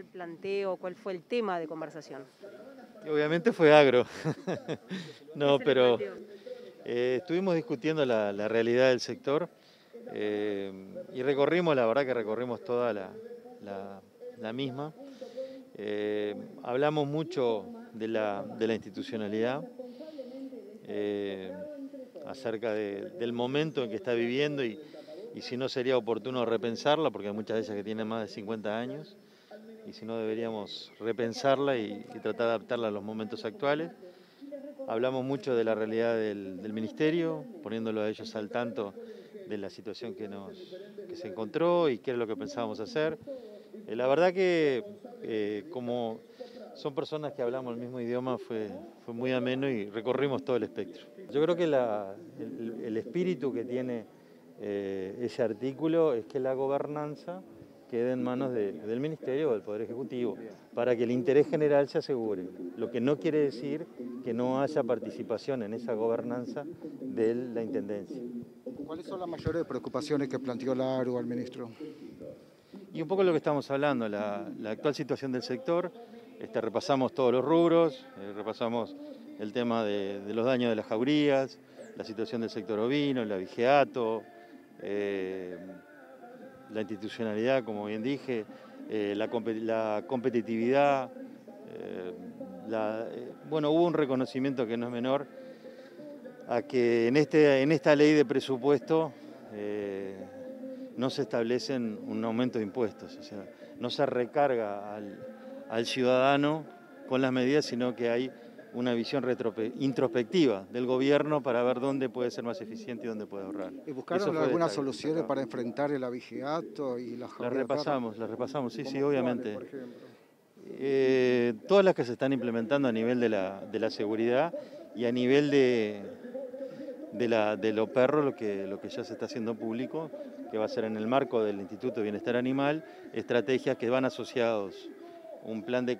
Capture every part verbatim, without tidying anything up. el planteo, cuál fue el tema de conversación? Obviamente fue agro. No, pero eh, estuvimos discutiendo la, la realidad del sector eh, y recorrimos, la verdad que recorrimos toda la, la, la misma. Eh, hablamos mucho de la, de la institucionalidad, eh, acerca de, del momento en que está viviendo y, y si no sería oportuno repensarla, porque hay muchas de ellas que tienen más de cincuenta años, y si no deberíamos repensarla y, y tratar de adaptarla a los momentos actuales. Hablamos mucho de la realidad del, del Ministerio, poniéndolo a ellos al tanto de la situación que, nos, que se encontró y qué es lo que pensábamos hacer. Eh, la verdad que eh, como son personas que hablamos el mismo idioma, fue, fue muy ameno y recorrimos todo el espectro. Yo creo que la, el, el espíritu que tiene eh, ese artículo es que la gobernanza quede en manos de, del Ministerio o del Poder Ejecutivo, para que el interés general se asegure, lo que no quiere decir que no haya participación en esa gobernanza de la Intendencia. ¿Cuáles son las mayores preocupaciones que planteó la A R U al Ministro? Y un poco lo que estamos hablando, la, la actual situación del sector, este, repasamos todos los rubros, eh, repasamos el tema de, de los daños de las jaurías, la situación del sector ovino, el abigeato, eh, la institucionalidad, como bien dije, eh, la, la competitividad, eh, la, eh, bueno, hubo un reconocimiento que no es menor a que en, este, en esta ley de presupuesto eh, no se establecen un aumento de impuestos, o sea, no se recarga al, al ciudadano con las medidas, sino que hay una visión introspectiva del gobierno para ver dónde puede ser más eficiente y dónde puede ahorrar. ¿Y buscaron algunas soluciones para enfrentar el abigeato y la jauría? Las repasamos, las repasamos, sí, sí, obviamente. Eh, todas las que se están implementando a nivel de la, de la seguridad y a nivel de, de, la, de los perros, lo que, lo que ya se está haciendo público, que va a ser en el marco del Instituto de Bienestar Animal, estrategias que van asociados, un plan de,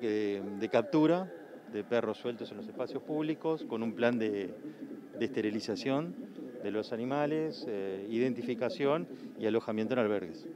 de captura de perros sueltos en los espacios públicos, con un plan de, de esterilización de los animales, eh, identificación y alojamiento en albergues.